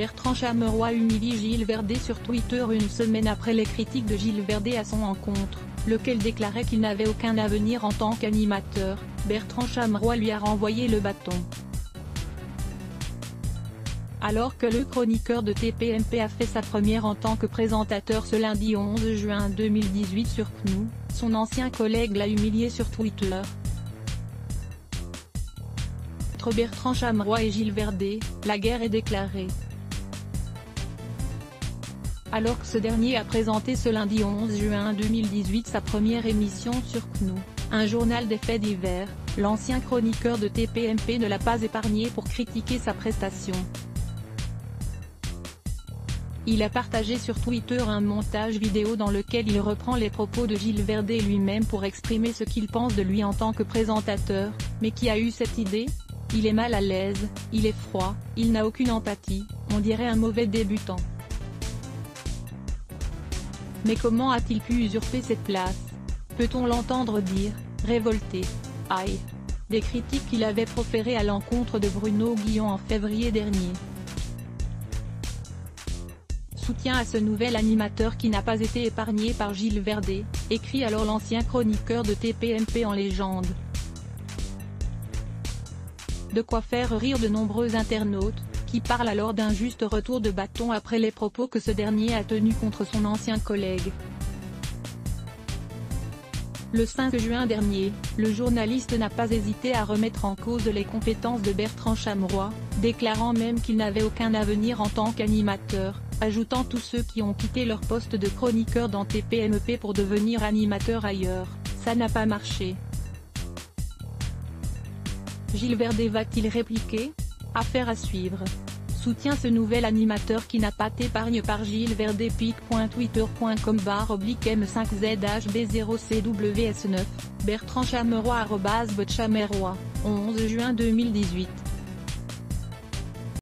Bertrand Chameroy humilie Gilles Verdez sur Twitter une semaine après les critiques de Gilles Verdez à son encontre, lequel déclarait qu'il n'avait aucun avenir en tant qu'animateur. Bertrand Chameroy lui a renvoyé le bâton. Alors que le chroniqueur de TPMP a fait sa première en tant que présentateur ce lundi 11 juin 2018 sur CNews, son ancien collègue l'a humilié sur Twitter. Entre Bertrand Chameroy et Gilles Verdez, la guerre est déclarée. Alors que ce dernier a présenté ce lundi 11 juin 2018 sa première émission sur CNews, un journal des faits divers, l'ancien chroniqueur de TPMP ne l'a pas épargné pour critiquer sa prestation. Il a partagé sur Twitter un montage vidéo dans lequel il reprend les propos de Gilles Verdez lui-même pour exprimer ce qu'il pense de lui en tant que présentateur. Mais qui a eu cette idée ? Il est mal à l'aise, il est froid, il n'a aucune empathie, on dirait un mauvais débutant. Mais comment a-t-il pu usurper cette place ? Peut-on l'entendre dire, révolté ? Aïe ! Des critiques qu'il avait proférées à l'encontre de Bruno Guillon en février dernier. Soutien à ce nouvel animateur qui n'a pas été épargné par Gilles Verdez, écrit alors l'ancien chroniqueur de TPMP en légende. De quoi faire rire de nombreux internautes, qui parlent alors d'un juste retour de bâton après les propos que ce dernier a tenus contre son ancien collègue. Le 5 juin dernier, le journaliste n'a pas hésité à remettre en cause les compétences de Bertrand Chameroy, déclarant même qu'il n'avait aucun avenir en tant qu'animateur, ajoutant tous ceux qui ont quitté leur poste de chroniqueur dans TPMP pour devenir animateur ailleurs, ça n'a pas marché. Gilles Verdez va-t-il répliquer ? Affaire à suivre. Soutient ce nouvel animateur qui n'a pas d'épargne par Gilles Verdez. pic.twitter.com/m5zhb0cws9, Bertrand Chameroy @BchameroyBotChameroy, 11 juin 2018.